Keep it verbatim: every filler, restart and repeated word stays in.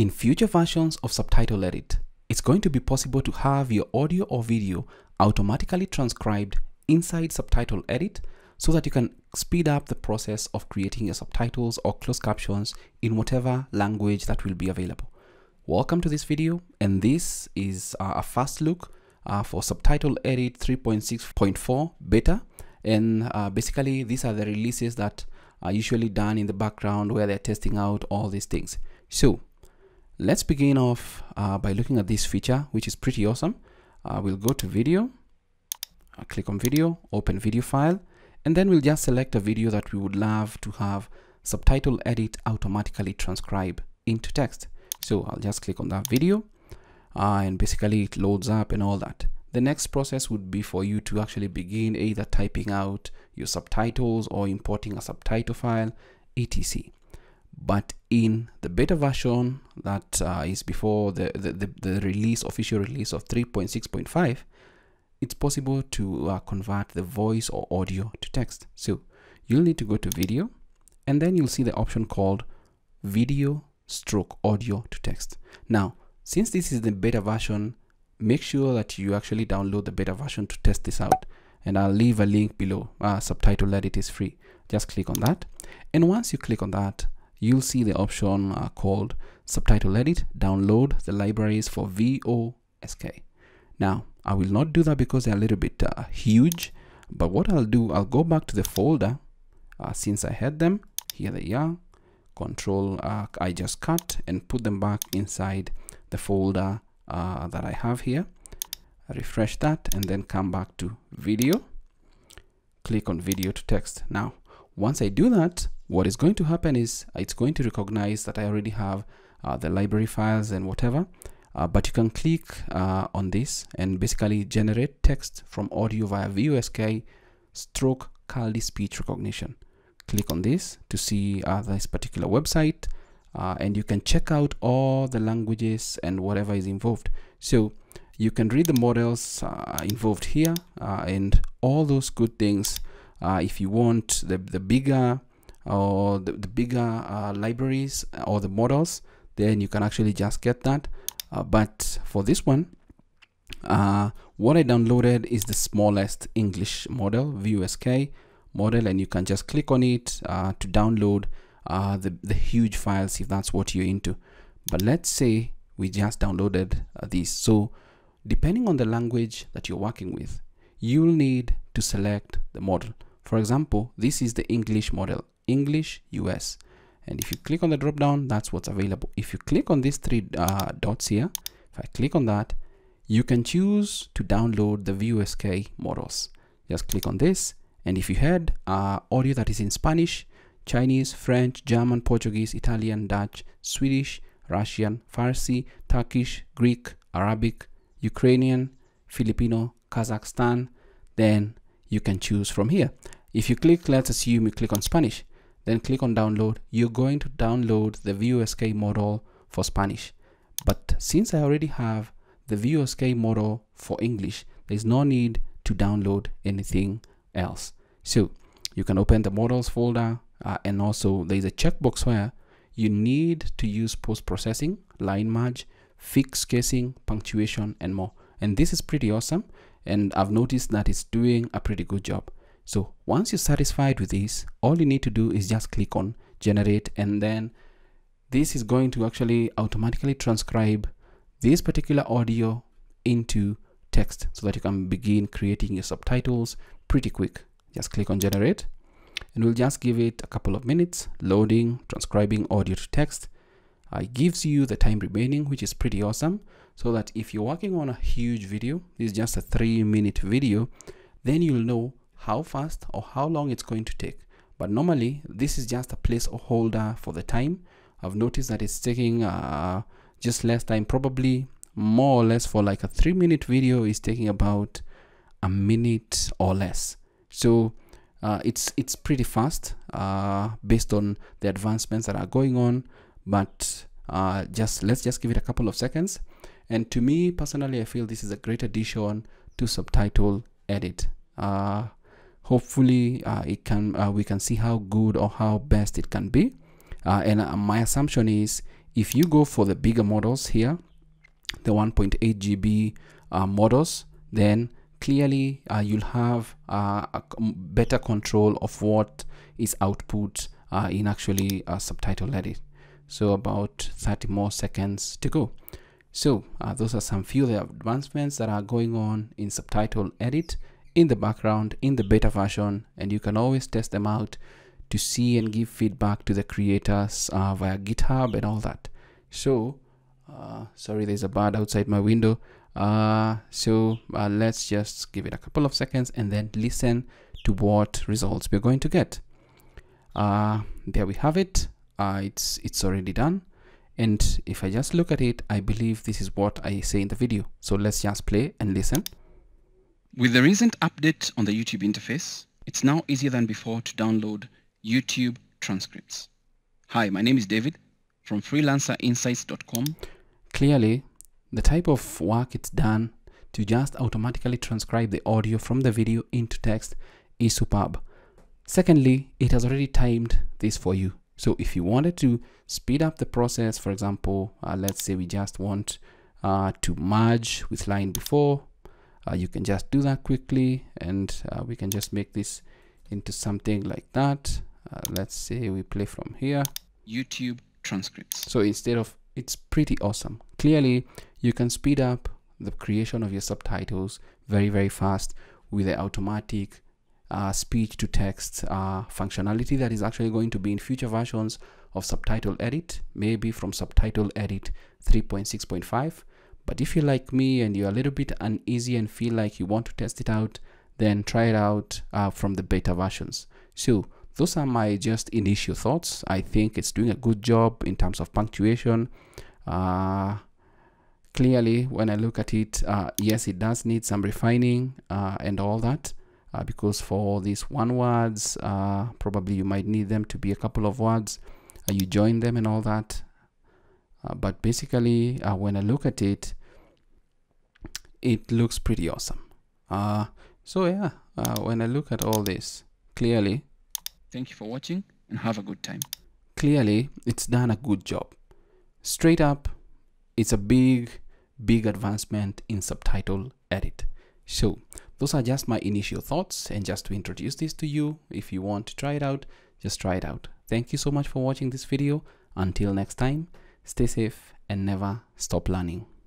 In future versions of Subtitle Edit, it's going to be possible to have your audio or video automatically transcribed inside Subtitle Edit so that you can speed up the process of creating your subtitles or closed captions in whatever language that will be available. Welcome to this video, and this is uh, a first look uh, for Subtitle Edit three point six point four beta. And uh, basically, these are the releases that are usually done in the background where they're testing out all these things. So let's begin off uh, by looking at this feature, which is pretty awesome. Uh, we'll go to video, I'll click on video, open video file, and then we'll just select a video that we would love to have Subtitle Edit automatically transcribe into text. So I'll just click on that video uh, and basically it loads up and all that. The next process would be for you to actually begin either typing out your subtitles or importing a subtitle file, et cetera. But in the beta version that uh, is before the, the, the, the release, official release of three point six point five, it's possible to uh, convert the voice or audio to text. So you'll need to go to video, and then you'll see the option called video stroke audio to text. Now, since this is the beta version, make sure that you actually download the beta version to test this out. And I'll leave a link below. Uh, Subtitle Edit is free. Just click on that. And once you click on that, you'll see the option uh, called Subtitle Edit, download the libraries for V O S K. Now, I will not do that because they're a little bit uh, huge, but what I'll do, I'll go back to the folder uh, since I had them. Here they are. Control, uh, I just cut and put them back inside the folder Uh, that I have here. I refresh that and then come back to video, click on video to text. Now, once I do that, what is going to happen is it's going to recognize that I already have uh, the library files and whatever, uh, but you can click uh, on this and basically generate text from audio via V O S K stroke Kaldi speech recognition. Click on this to see uh, this particular website. Uh, and you can check out all the languages and whatever is involved. So you can read the models uh, involved here uh, and all those good things. Uh, if you want the, the bigger or the, the bigger uh, libraries or the models, then you can actually just get that. Uh, but for this one, uh, what I downloaded is the smallest English model, V O S K model, and you can just click on it uh, to download Uh, the, the huge files if that's what you're into. But let's say we just downloaded uh, these. So depending on the language that you're working with, you'll need to select the model. For example, this is the English model, English U S. And if you click on the drop down, that's what's available. If you click on these three uh, dots here, if I click on that, you can choose to download the V O S K models. Just click on this. And if you had uh, audio that is in Spanish, Chinese, French, German, Portuguese, Italian, Dutch, Swedish, Russian, Farsi, Turkish, Greek, Arabic, Ukrainian, Filipino, Kazakhstan, then you can choose from here. If you click, let's assume you click on Spanish, then click on download, you're going to download the V O S K model for Spanish. But since I already have the V O S K model for English, there's no need to download anything else. So you can open the models folder, Uh, and also there is a checkbox where you need to use post-processing, line merge, fix casing, punctuation, and more. And this is pretty awesome. And I've noticed that it's doing a pretty good job. So once you're satisfied with this, all you need to do is just click on generate. And then this is going to actually automatically transcribe this particular audio into text so that you can begin creating your subtitles pretty quick. Just click on generate. And we'll just give it a couple of minutes, loading, transcribing audio to text. Uh, it gives you the time remaining, which is pretty awesome. So that if you're working on a huge video, this is just a three minute video, then you'll know how fast or how long it's going to take. But normally this is just a placeholder for the time. I've noticed that it's taking uh, just less time, probably more or less for like a three minute video is taking about a minute or less. So Uh, it's it's pretty fast uh, based on the advancements that are going on, but uh, just let's just give it a couple of seconds. And to me personally, I feel this is a great addition to Subtitle Edit. Uh, hopefully, uh, it can uh, we can see how good or how best it can be. Uh, and uh, my assumption is If you go for the bigger models here, the one point eight G B uh, models, then clearly uh, you'll have uh, a better control of what is output uh, in actually a subtitle edit. So about thirty more seconds to go. So uh, those are some few of the advancements that are going on in subtitle edit in the background in the beta version, and you can always test them out to see and give feedback to the creators uh, via GitHub and all that. So uh, sorry, there's a bird outside my window. Uh, so uh, let's just give it a couple of seconds and then listen to what results we're going to get. Uh, there we have it. Uh, it's it's already done. And if I just look at it, I believe this is what I say in the video. So let's just play and listen. With the recent update on the YouTube interface, it's now easier than before to download YouTube transcripts. Hi, my name is David from freelancer insights dot com. Clearly, the type of work it's done to just automatically transcribe the audio from the video into text is superb. Secondly, it has already timed this for you. So if you wanted to speed up the process, for example, uh, let's say we just want uh, to merge with line before, uh, you can just do that quickly, and uh, we can just make this into something like that. Uh, let's say we play from here. YouTube transcripts. So instead of, it's pretty awesome. Clearly, you can speed up the creation of your subtitles very, very fast with the automatic Uh, speech-to-text uh, functionality that is actually going to be in future versions of Subtitle Edit, maybe from Subtitle Edit three point six point five. But if you're like me and you're a little bit uneasy and feel like you want to test it out, then try it out uh, from the beta versions. So those are my just initial thoughts. I think it's doing a good job in terms of punctuation. Uh, clearly, when I look at it, uh, yes, it does need some refining uh, and all that. Uh, because for these one words, uh, probably you might need them to be a couple of words. Uh, you join them and all that. Uh, but basically, uh, when I look at it, it looks pretty awesome. Uh, so yeah, uh, when I look at all this, clearly. Thank you for watching and have a good time. Clearly, it's done a good job. Straight up, it's a big, big advancement in subtitle edit. So those are just my initial thoughts, and just to introduce this to you, if you want to try it out, just try it out. Thank you so much for watching this video. Until next time, stay safe and never stop learning.